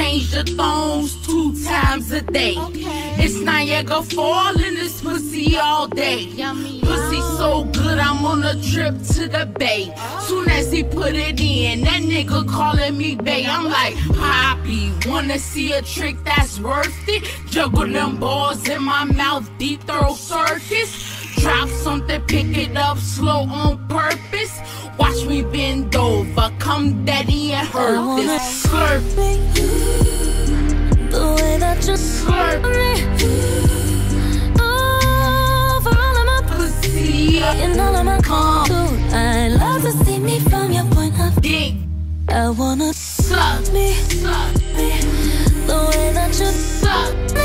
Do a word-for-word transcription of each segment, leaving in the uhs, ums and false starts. change the thongs two times a day. Okay. It's Niagara falling, this pussy all day. Yummy. Pussy so good, I'm on a trip to the bay. Oh. Soon as he put it in, that nigga calling me bae. I'm like, Poppy, wanna see a trick that's worth it? Juggle them balls in my mouth, deep throw circus. Drop something, pick it up slow on purpose. Watch me bend over, come daddy and hurt this. Slurp it, the way that you slurp it, over all of my pussy and all of my cum. I love to see me from your point of view. I wanna suck me, suck me, the way that you suck me.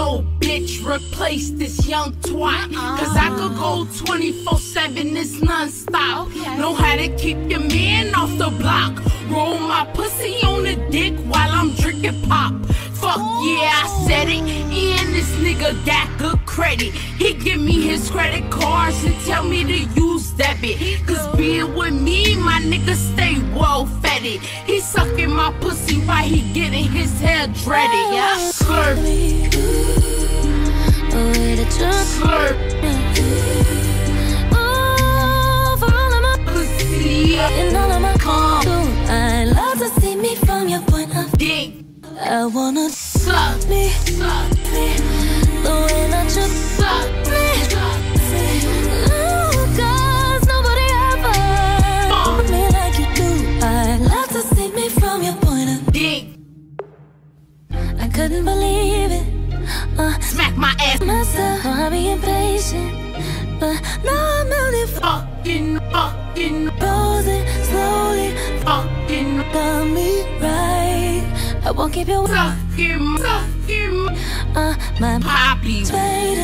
No bitch, replace this young twat. Cause I could go twenty-four seven, it's non-stop. Know how to keep your man off the block. Roll my pussy on the dick while I'm drinking pop. Fuck yeah, I said it. And this nigga got good credit. He give me his credit cards and tell me to use debit. Cause being with me, my nigga stay well fetted. He sucking my pussy while he getting his hair dreaded. Yeah, slurp it, slurp it, over all of my pussy and all of my cum. I love to see me from your point of view. I wanna suck me, suck me, the way that you suck me. Ooh, cause nobody ever fuck me like you do. I love to see me from your point of view. I couldn't believe it. Uh, Smack my ass myself for well, being impatient, but now I'm out here fucking, fucking, posing slowly, fucking, got me right. I won't keep you. Suck him, suck him. Uh, my poppy.